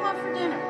came up for dinner.